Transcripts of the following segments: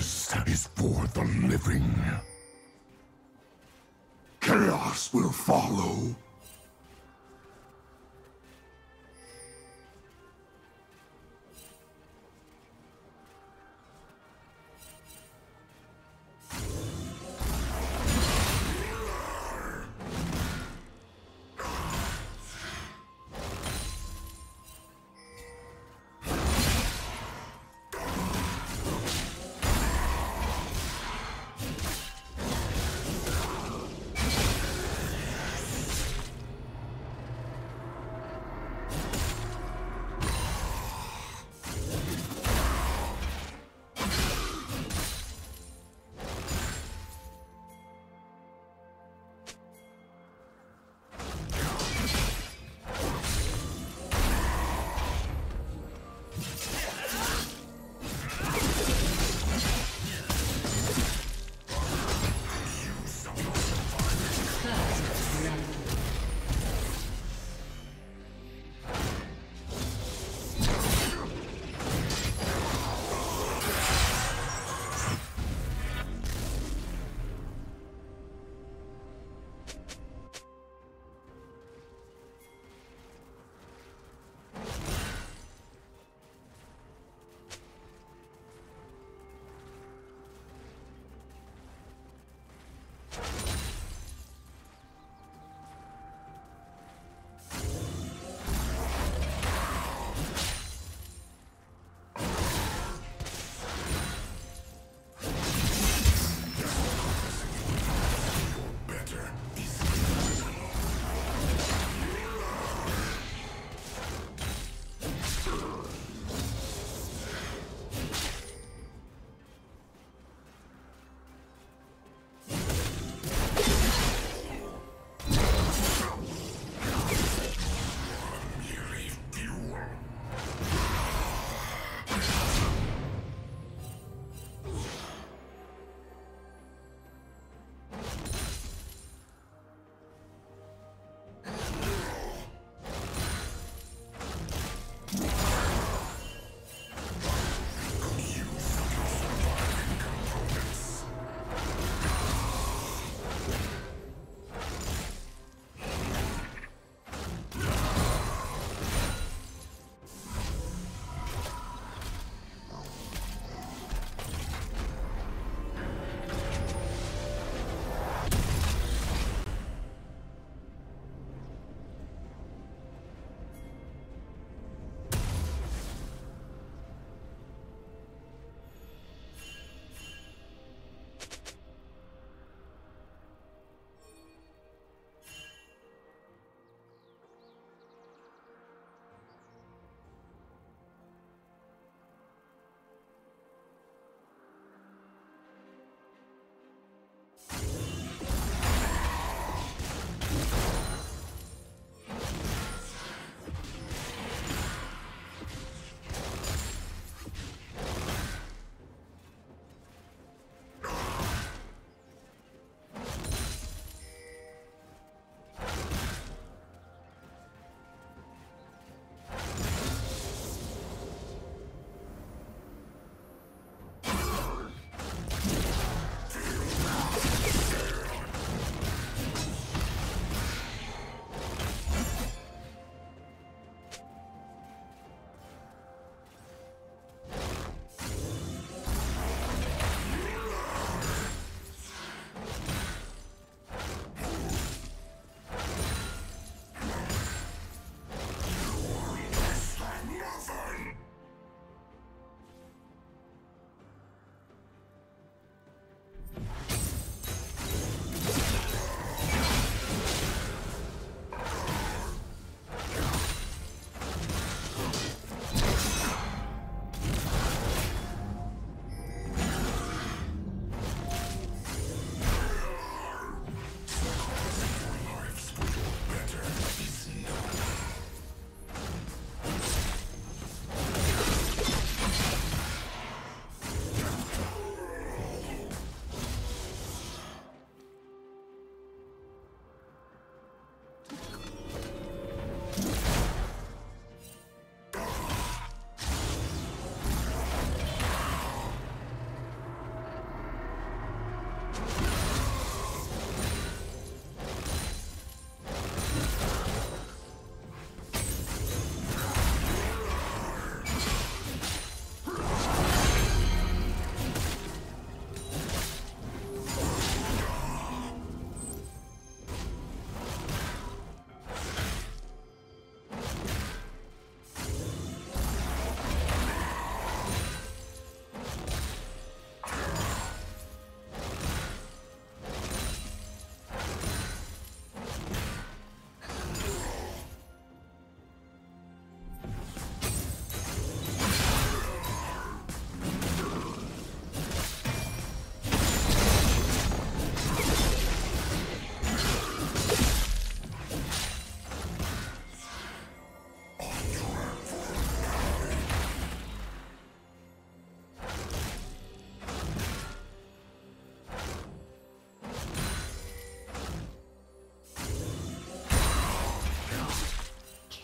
Darkness is for the living. Chaos will follow.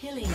Killing.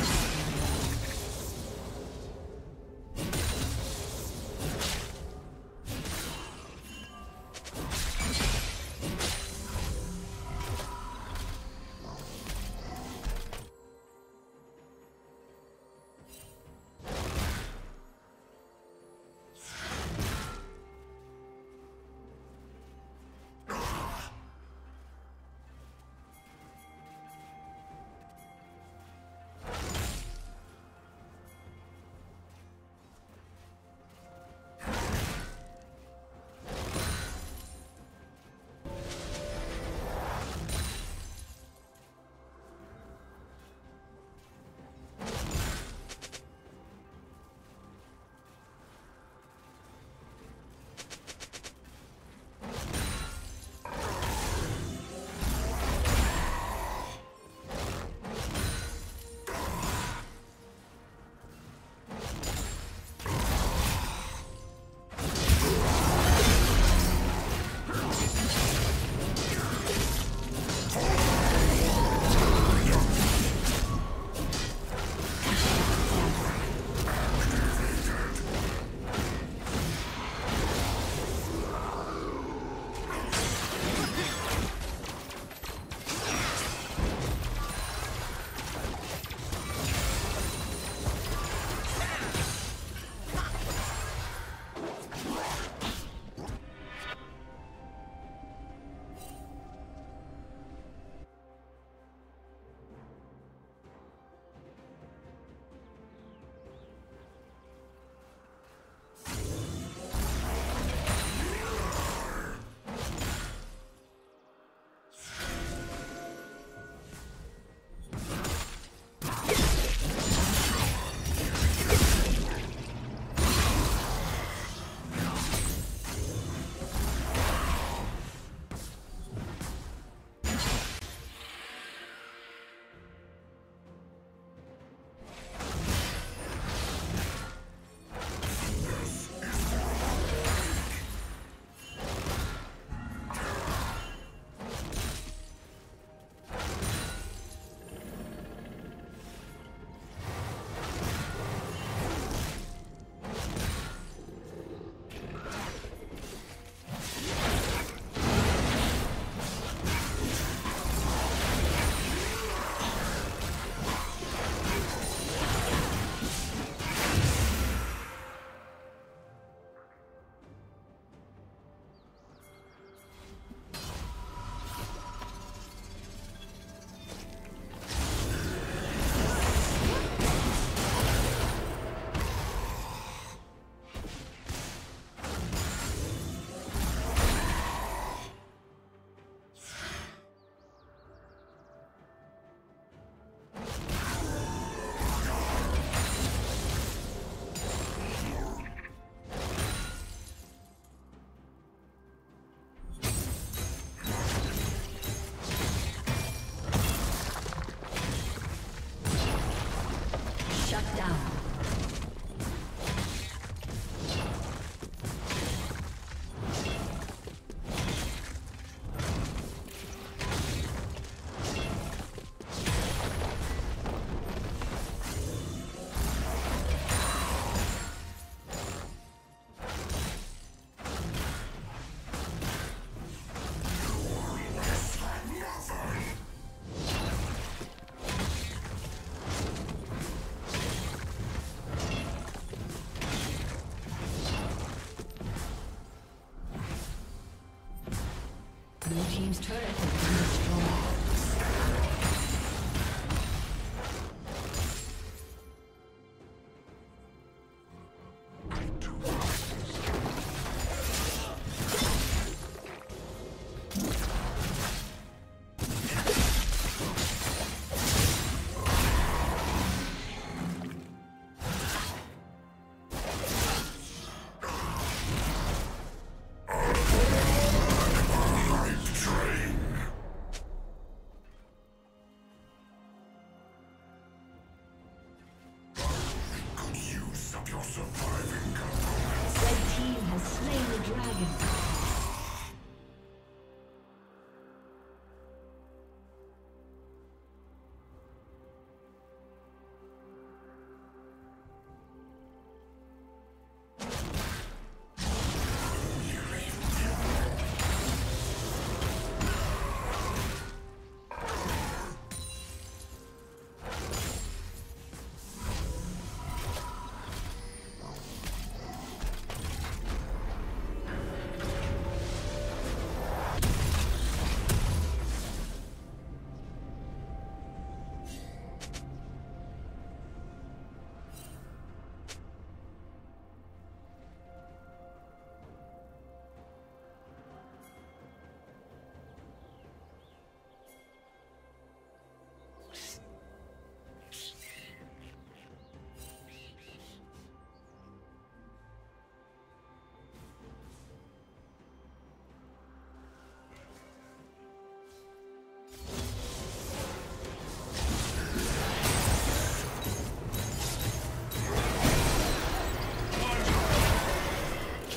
Blue team's turret has been destroyed.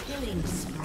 Killing spree.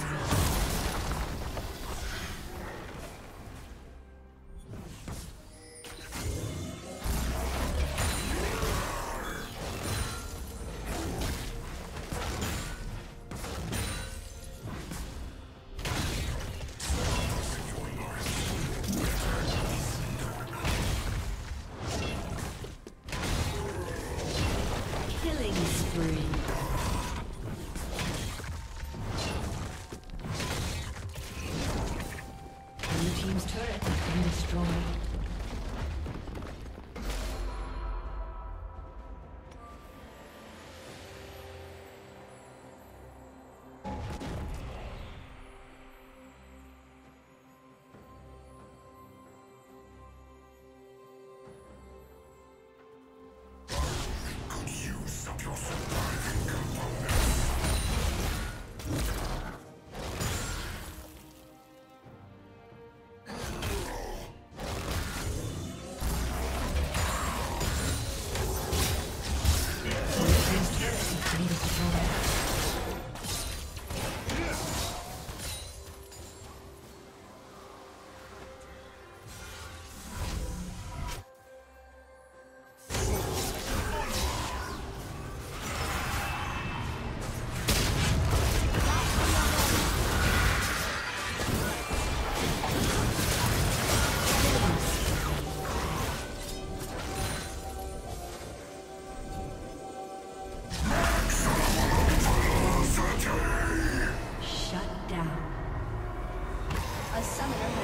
Summoner.